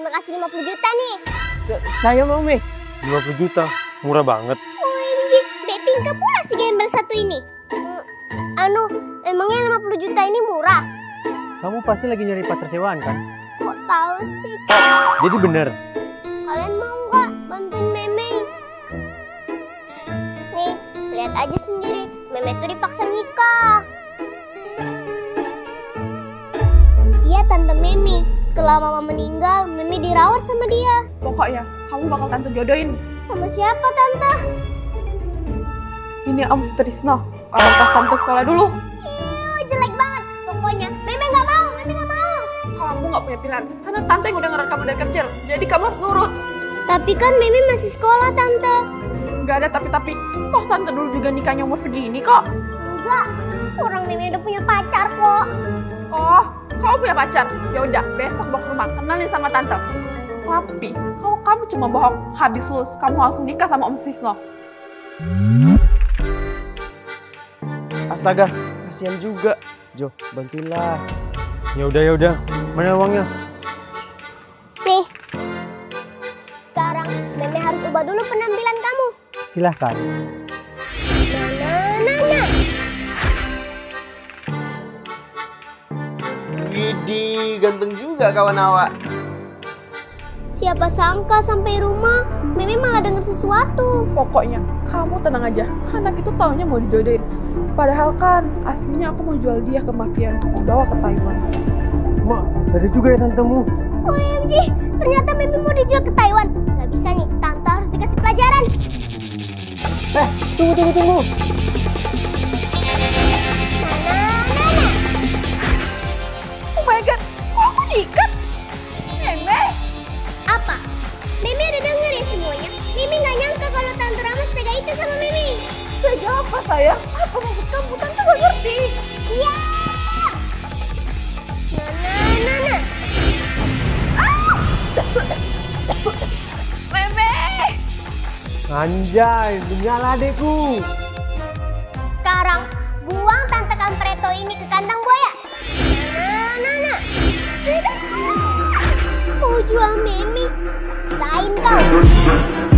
Memang kasih 50 juta nih. Saya mau, Mi. 50 juta? Murah banget. OMG, Mbak Pinka pula si gembel satu ini. Anu, emangnya 50 juta ini murah? Kamu pasti lagi nyari pacar sewaan, kan? Kok tahu sih? Jadi bener. Kalian mau nggak bantuin Memey? Nih, lihat aja sendiri. Memey tuh dipaksa nikah. Dia tante Memey. Setelah mama meninggal, Memey dirawat sama dia. Pokoknya, kamu bakal tante jodohin. Sama siapa, tante? Ini Amus Trisno, orang pas tante sekolah dulu. Iyuh, jelek banget. Pokoknya, Memey nggak mau, Memey nggak mau. Kamu nggak punya pilihan, karena tante yang udah ngerekam dari kecil. Jadi kamu harus nurut. Tapi kan Memey masih sekolah, tante. Nggak ada tapi-tapi. Toh tante dulu juga nikahnya umur segini kok. Enggak, orang Memey udah punya pacar kok. Oh, kamu punya pacar? Ya udah, besok bawa ke rumah, kenalin sama tante. Tapi kalau kamu cuma bohong, habis lulus kamu langsung nikah sama Om Sisno. Astaga, kasihan juga. Jo, bantuinlah. Ya udah. Mana uangnya? Nih. Sekarang Memey harus ubah dulu penampilan kamu. Silahkan. Nah. Widih, ganteng juga kawan awak. Siapa sangka sampai rumah, Memey malah dengar sesuatu. Pokoknya, kamu tenang aja. Anak itu taunya mau dijodohin. Padahal kan, aslinya aku mau jual dia ke mafia untuk dibawa ke Taiwan. Ma, sadis juga ya tantemu. OMG, ternyata Memey mau dijual ke Taiwan. Gak bisa nih, tante harus dikasih pelajaran. Tunggu. Nana. Oh my God, kok aku diikat? Memey. Apa? Memey udah denger ya semuanya? Memey gak nyangka kalau Tante Rama setega itu sama Memey. Setega apa sayang? Apa maksud kamu? Tante gak ngerti. Iya. Nana. Ah! Memey! Anjay, menyala adekku. Sekarang buang Tante Kampreto ini ke kandang buaya. Nana. Mau jual Memey, sign kau.